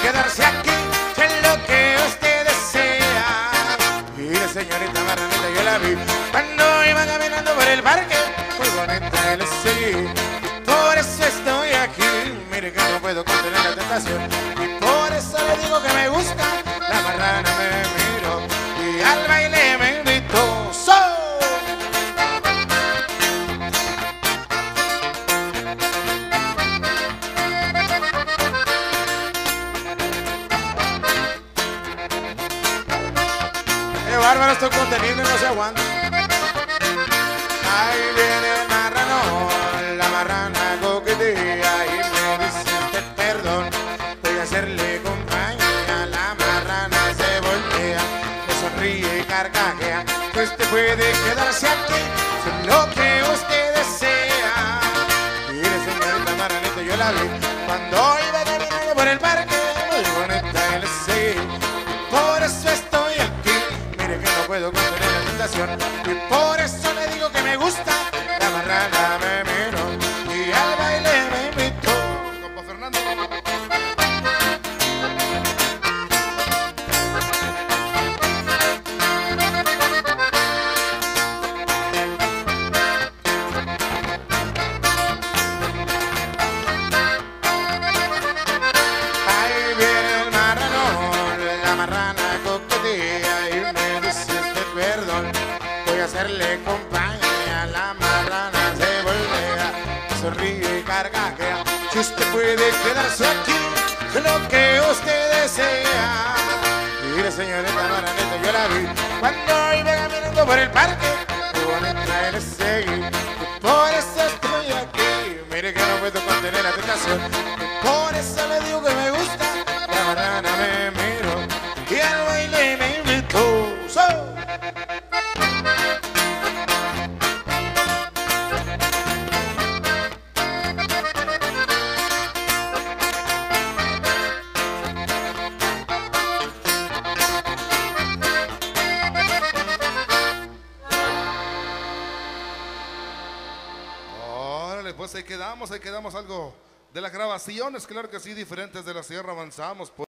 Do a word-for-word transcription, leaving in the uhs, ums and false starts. quedarse aquí es lo que usted desea. Mire, señorita Marranita, yo la vi cuando iba caminando por el parque, muy bonita, le seguí. Por eso estoy aquí, mire que no puedo contener la tentación, y por eso le digo que me gusta. La marrana me miró y al baile me invitó. ¡Soy! Bárbaro, estoy conteniendo y no se aguanta. Ahí viene el marrano, la marrana coquetea y me dice usted perdón, voy a hacerle compañía. La marrana se voltea, le sonríe y carcajea. Usted puede quedarse aquí, es lo que usted desea. Mire, señorita Marranita, yo la vi cuando iba caminando por el parque, muy bonita, él sí. Por eso estoy aquí, puedo contener la tentación, y por eso le digo que me gusta. La marrana me miró y al baile me invitó. Compa Fernando. Ahí viene el marranón, la marrana coquetea y me perdón, voy a hacerle compañía. La marrana se voltea, sonríe y carcajea. Si usted puede quedarse aquí, es lo que usted desea. Mire, señorita Marranita, yo la vi cuando iba caminando por el parque, muy bonita le seguí. Por eso estoy aquí, mire que no puedo contener la tentación, por eso le digo que me gusta. La marrana me miró y al baile me invitó. ¡So! Pues ahí quedamos, ahí quedamos algo de las grabaciones, claro que sí, diferentes de la sierra, avanzamos. Pues.